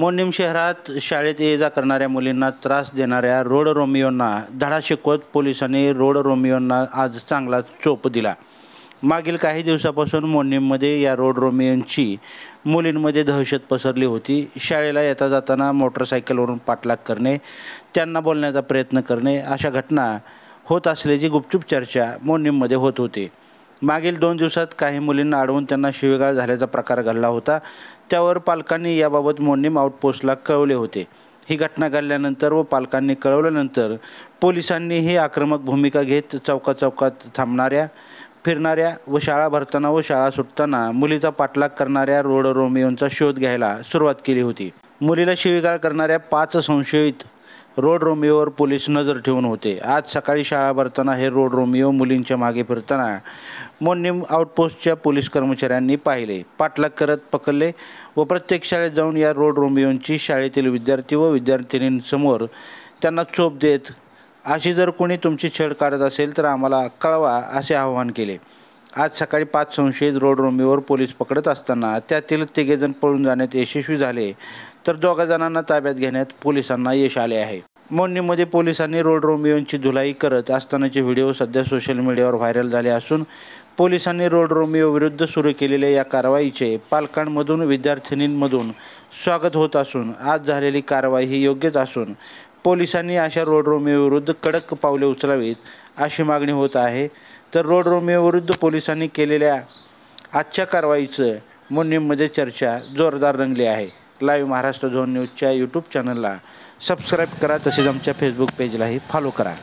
मोन्नीम शहरात शाळेत ये जा करणाऱ्या मुलींना त्रास देणाऱ्या रोड रोमियोंना धडा शिकवत पोलिसांनी रोड रोमियोंना आज चांगला चोप दिला। मागील काही दिवसापासून मोन्नीममध्ये या रोड रोमियोंची मुलींमध्ये दहशत पसरली होती। शाळेला येता जाताना मोटरसायकलवरून पाठलाग करणे, त्यांना बोलण्याचा प्रयत्न करणे अशा घटना होत असल्याची गुपचूप चर्चा मोन्नीममध्ये होत होती। मागील 2 दिवसात काही मुलींना अडवून त्यांना शिवीगाळ झाल्याचा प्रकार घडला होता। त्यावर पालकांनी याबाबत मोन्नीम आउटपोस्टला कळवले होते। ही घटना घडल्यानंतर व पालकांनी कळवल्यानंतर पोलिसांनी ही आक्रमक भूमिका घेत चौका चौकात थांबणाऱ्या, फिरणाऱ्या व शाळा भरताना व शाळा सुटताना मुलीचा पाठलाग करणाऱ्या रोड रोमियोंचा शोध घ्यायला सुरुवात केली होती। मुलीला शिवीगाळ करणाऱ्या 5 संशयित रोड रोमियोवर पोलीस नजर ठेवून होते। आज सकाळी शाळा भरताना हे रोड रोमियो मुलींच्या मागे फिरताना मोन्नीम आउटपोस्टच्या पोलीस कर्मचाऱ्यांनी पाहिले, पाठलाग करत पकडले व प्रत्येक शाळेत जाऊन या रोड रोमियोंची शाळेतील विद्यार्थी व विद्यार्थिनींसमोर त्यांना चोप देत अशी जर कोणी तुमची छेड काढत असेल तर आम्हाला कळवा असे आवाहन केले। आज सकाळी 5 संशयित रोड रोमियोवर पोलीस पकडत असताना त्यातील 3 जण पळून जाण्यात यशस्वी झाले, तर 2 जणांना ताब्यात घेण्यात पोलिसांना यश आले आहे। मोन्नीमध्ये पोलिसांनी रोड रोमियोंची धुलाई करत असतानाचे व्हिडिओ सध्या सोशल मीडियावर व्हायरल झाले असून पोलिसांनी रोड रोमियो विरुद्ध सुरू केलेल्या या कारवाईचे पालकांमधून, विद्यार्थिनींमधून स्वागत होत असून आज झालेली कारवाई ही योग्यच असून पोलिसांनी अशा रोड रोमियो विरुद्ध कडक पावले उचलावीत अशी मागणी होत आहे। तर रोड रोमियो विरुद्ध पोलिसांनी केलेल्या आजच्या कारवाईचं मोन्नीमध्ये चर्चा जोरदार रंगली आहे। लाइव महाराष्ट्र झोन न्यूजच्या यूट्यूब चॅनलला सबस्क्राइब करा, तसेच आमच्या फेसबुक पेजलाही फॉलो करा।